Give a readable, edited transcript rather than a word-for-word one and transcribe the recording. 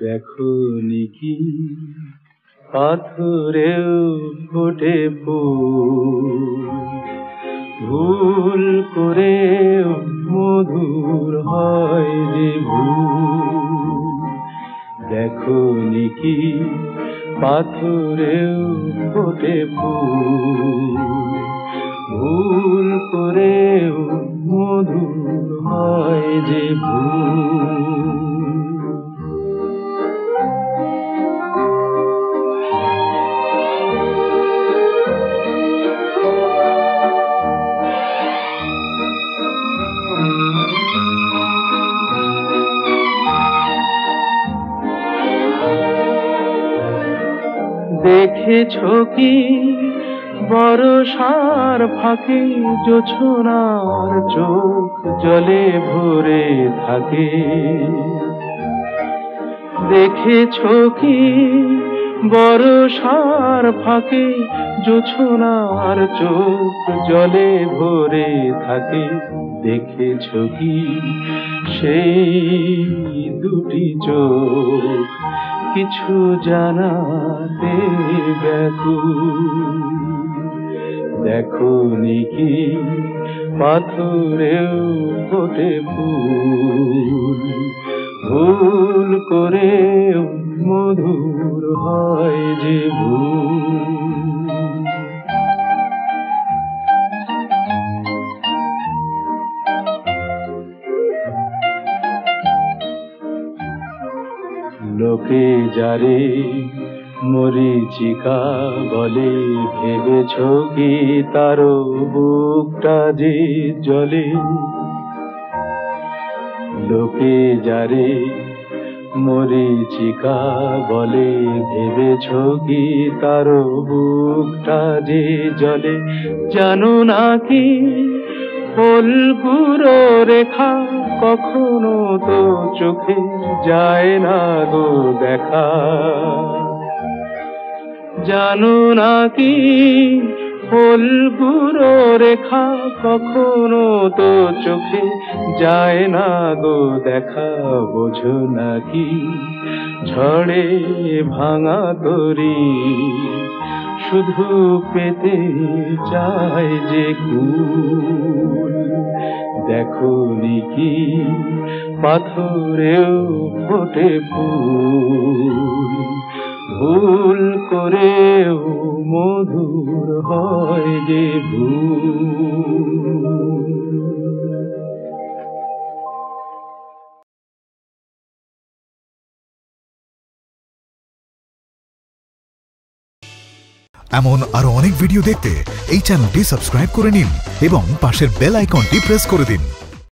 देखोनी की पाथरेओ फोटे फूल भूल करेओ मधुर हय जे भूल। देखोनी की पाथरेओ फोटे फूल भूल करेओ मधुर हय जे भूल। দেখেছো কি বর্ষার ফাঁকে জোছনার চোখ জলে ভরে থাকে। দেখেছো কি বর্ষার ফাঁকে জোছনার চোখ জলে ভরে থাকে। দেখেছো কি সেই দুটি চোখ কিছু জানাতে ব্যাকুল। দেখোনি কি পাথরেও ফোটে ফুল ভুল করেও মধুর হয় যে ভুল। लोके जारे मरीचिका बोले भेबेछो कि तारो बुकटा जे जले। लोके जारे मरीचिका बोले भेबेछो कि तारो बुकटा जे जले। जानो ना कि फुलगुरो रेखा कखनो तो चोखे जाए ना गो देखा। जानो ना कि फुलगुरो रेखा कखनो तो चोखे जाए ना गो देखा। बोझो ना कि झड़े भांगा तोरी শুধু পেতে চায় যে কুল। দেখোনি কি পাথরেও ফোটে ফুল ভুল করেও মধুর হয় যে ভুল। एमन आरो अनेक भिडियो देखते चैनलटी सबस्क्राइब करे निन एवं पाशेर बेल आइकनटी प्रेस करे दिन।